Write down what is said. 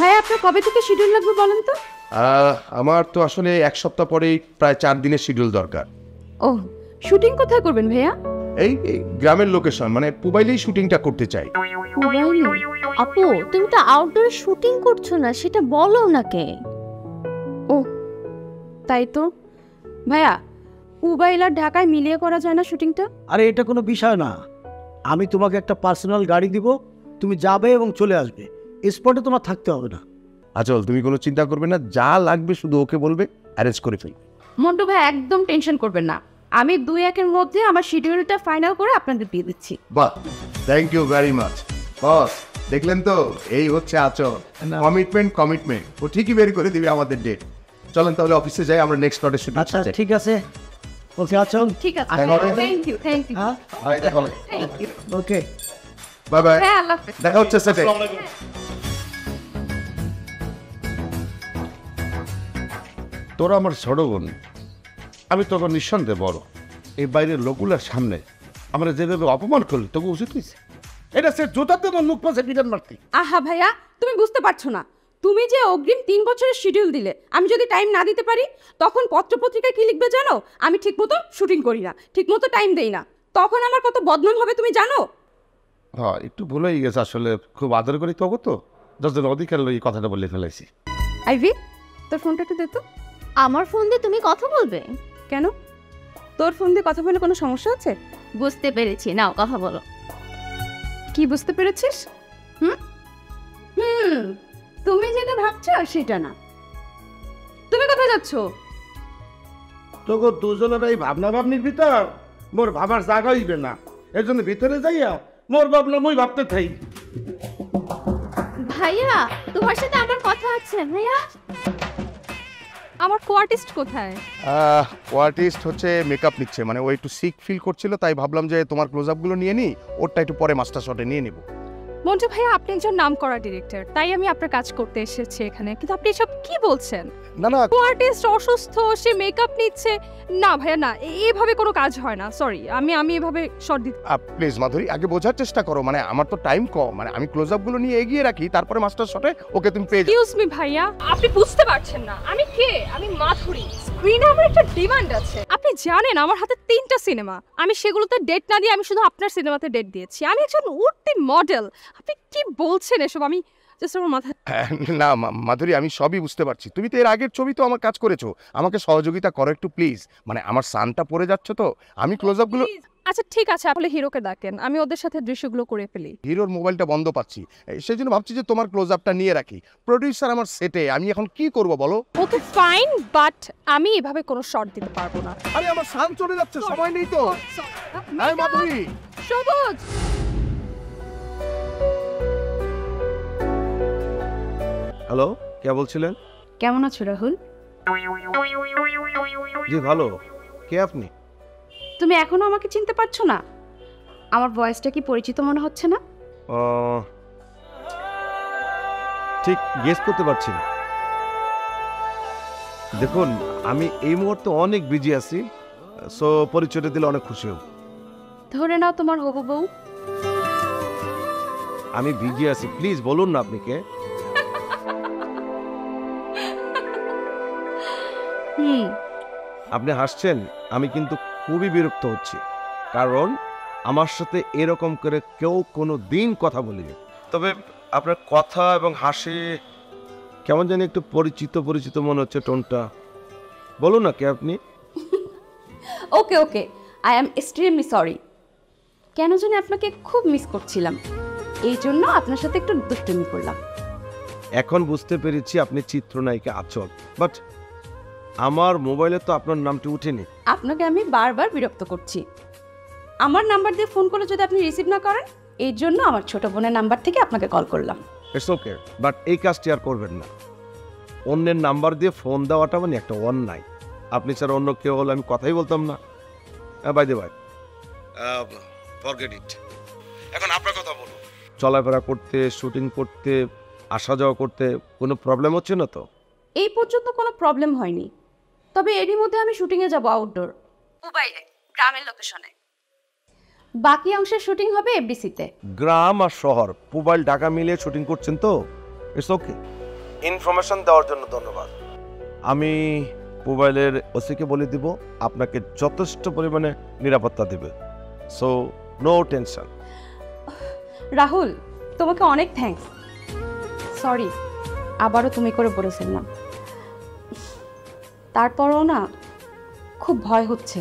ভাই আপনার কবে থেকে শিডিউল লাগবে বলেন তো? আমার তো আসলে এক সপ্তাহ পরেই প্রায় 4 দিনের শিডিউল দরকার। ও শুটিং কোথায় করবেন ভাইয়া? এই গ্রামের লোকেশন মানে পুবাইলেই শুটিংটা করতে চাই। পুবাইলে? আপু তুমি তো আউটডোর শুটিং করছো না, সেটা বলো না কে। ও তাই তো ভাইয়া, পুবাইল আর ঢাকায় মিলিয়ে করা যায় না শুটিংটা? আরে এটা কোনো বিষয় না, আমি তোমাকে একটা পার্সোনাল গাড়ি দিব, তুমি যাবে এবং চলে আসবে, স্পটে তোমার থাকতে হবে না। আচল তুমি কোনো চিন্তা করবে না, যা লাগবে শুধু ওকে বলবে, অ্যারেঞ্জ করে ফেলবে। মন্টু ভাই একদম টেনশন করবেন না, আমি 2-1 এর মধ্যে আমার শিডিউলটা ফাইনাল করে আপনাদের দিয়ে দিচ্ছি। বাহ, thank you very much boss. দেখলেন তো, এই হচ্ছে আচল, কমিটমেন্ট, ও ঠিকই বের করে দিবে আমাদের ডেট। চলেন তাহলে অফিসে যাই, আমরা নেক্সট লটে শুরু। আচ্ছা ঠিক আছে, ওকে আচল, ঠিক আছে, থ্যাংক ইউ। হ্যাঁ ওকে, বাই বাই, হ্যাঁ আল্লাহ হাফেজ, দেখা হচ্ছে স্যার, আসসালামু আলাইকুম। তোরা আমার ছোটো বোন, আমি তোকে নিঃসন্দেহে বড়। এই বাইরের লোকগুলার সামনে আমরা যেভাবে অপমান করলি তোকে উচিত হয়েছে। এটা সে জোতাতে তোর মুখ পাশে বিধান মারতে। আহা ভাইয়া তুমি বুঝতে পারছো না, তুমি যে অগ্রিম 3 বছরের শিডিউল দিলে, আমি যদি টাইম না দিতে পারি তখন পত্রপত্রিকায় কী লিখবে জানো? আমি ঠিকমতো শুটিং করি না, ঠিকমতো টাইম দেই না, তখন আমার কত বদনাম হবে তুমি জানো। হ্যাঁ একটু ভুলেই গেছে, আসলে খুব আদর করি তোকে, তো 10 জন অধিকার এই কথাটা বলে ফেলাইছি। আইভি তোর ফোনটা একটু দে তো। আমার ফোন দিয়ে তুমি কথা বলবে কেন? তোর ফোন দিয়ে কথা বলে কোনো সমস্যা আছে? বুঝতে পেরেছি, নাও কথা বলো। কি বুঝতে পেরেছিস? তুমি যেটা ভাবছো সেটা না। তুমি কোথায় যাচ্ছ? তোকে দুজনের এই ভাবনা ভাবনির ভিতর মোর ভাবার জায়গা হইবে না, এর জন্য ভিতরে যাইয়া মোর ভাবনা মুই ভাবতে থাই। ভাইয়া তোমার সাথে আমার কথা আছে। ভাইয়া আমার কোয়ার্টিস্ট কোথায়? কোয়ার্টিস্ট হচ্ছে মেকআপ নিচ্ছে, মানে ও একটু সিক ফিল করছিল, তাই ভাবলাম যে তোমার ক্লোজআপগুলো নিয়ে নি, ওরটা একটু পরে মাস্টার শটে নিয়ে নেব। মন্টু ভাই আপনি একজন নামকরা ডিরেক্টর, তাই আমি আপনার কাজ করতে এসেছি এখানে, কিন্তু আপনি সব কি বলছেন? না কোয়ার্টিস্ট অসুস্থ, সে মেকআপ নিচ্ছে। না ভাইয়া না, এইভাবে কোনো কাজ হয় না, সরি। আমি এইভাবে শট দিই। প্লিজ মাধুরী আগে বোঝার চেষ্টা করো, মানে আমার তো টাইম কম, মানে আমি ক্লোজআপগুলো নিয়ে এগিয়ে রাখি, তারপরে মাস্টার শটে ওকে তুমি পেয়ে যাও। এক্সকিউজ মি ভাইয়া, আপনি বুঝতে পারছেন না আমি কে। আমি মাধুরী, স্ক্রিনে আমার একটা ডিমান্ড আছে। আপনি জানেন আমার হাতে 3টা সিনেমা, আমি সেগুলোতে ডেট না দিয়ে আমি শুধু আপনার সিনেমাতে ডেট দিয়েছি। আমি একজন উঠতি মডেল, আপনি কি বলছেন এসব? আমি জাস্ট আমার মাথা। না মাধুরী আমি সবই বুঝতে পারছি, তুমি তো এর আগের ছবি তো আমার কাজ করেছো, আমাকে সহযোগিতা করো একটু প্লিজ, মানে আমার সানটা পড়ে যাচ্ছে তো আমি ক্লোজআপগুলো। আচ্ছা ঠিক আছে, আপনি হিরোকে ডাকেন, আমি ওদের সাথে দৃশ্যগুলো করে ফেলি। হিরোর মোবাইলটা বন্ধ পাচ্ছি, সেই জন্য ভাবছি যে তোমার ক্লোজআপটা নিয়ে রাখি। প্রোডিউসার আমার সেটে, আমি এখন কি করব বলো? ওকে ফাইন, বাট আমি এভাবে কোনো শট দিতে পারবো না। আরে আমার সান চলে যাচ্ছে, সময় নেই তো। আই মাধুরী সবুজ, হ্যালো কে বলছিলেন? কেমন আছো রাহুল? জি ভালো, কে আপনি? তুমি এখনো আমাকে চিনতে পারছো না? আমার ভয়েসটা কি পরিচিত মনে হচ্ছে না? ঠিক গেস করতে পারছি না। দেখুন আমি এই মুহূর্তে অনেক বিজি আছি, সো পরিচয়টা দিলে অনেক খুশি হব। ধরে নাও তোমার হবু বউ। আমি বিজি আছি, প্লিজ বলুন না আপনি কে। আপনি হাসছেন, আমি কিন্তু খুবই বিরক্ত হচ্ছি, কারণ আমার সাথে এরকম করে কেউ কোনো দিন কথা বলিনি। তবে আপনার কথা এবং হাসি কেমন জানি একটু পরিচিত পরিচিত মনে হচ্ছে টোনটা, বলুন না কে আপনি। Okay okay, I am extremely sorry, কেন জানি আপনাকে খুব মিস করছিলাম, এই জন্য আপনার সাথে একটু দুষ্টুমি করলাম। এখন বুঝতে পেরেছি আপনি চিত্রনায়িকা আচল, বাট আমার মোবাইলে তো আপনার নামটি উঠেনি। আপনাকে আমি বারবার বিরক্ত করছি, আমার নাম্বার দিয়ে ফোন করে যদি আপনি রিসিভ না করেন, এর জন্য আমার ছোট বোনের নাম্বার থেকে আপনাকে কল করলাম। ইটস ওকে, বাট এই কাজটি আর করবেন না। অন্যের নাম্বার দিয়ে ফোন দেওয়াটা মানে একটা অন্যায়, আপনি ছাড়া অন্য কেউ হলে আমি কথাই বলতাম না। By the way forget it, এখন আপনার কথা বলুন। চলাফেরা করতে, শুটিং করতে, আসা যাওয়া করতে কোনো প্রবলেম হচ্ছে না তো? এই পর্যন্ত কোনো প্রবলেম হয়নি, তবে এরই মধ্যে আমি শুটিংয়ে যাব, আউটডোর পুবাইলে গ্রামের লোকেশনে, বাকি অংশের শুটিং হবে এফডিসিতে। গ্রাম আর শহর পুবাইল ঢাকা মিলে শুটিং করছেন তো? ইটস ওকে, ইনফরমেশন দেওয়ার জন্য ধন্যবাদ। আমি মোবাইলের ওসিকে বলে দিব আপনাকে যথেষ্ট পরিমাণে নিরাপত্তা দেবে, সো নো টেনশন। রাহুল, তোমাকে অনেক থ্যাঙ্কস। সরি আবারও তুমি করে বলেছিলাম, তারপরও না খুব ভয় হচ্ছে।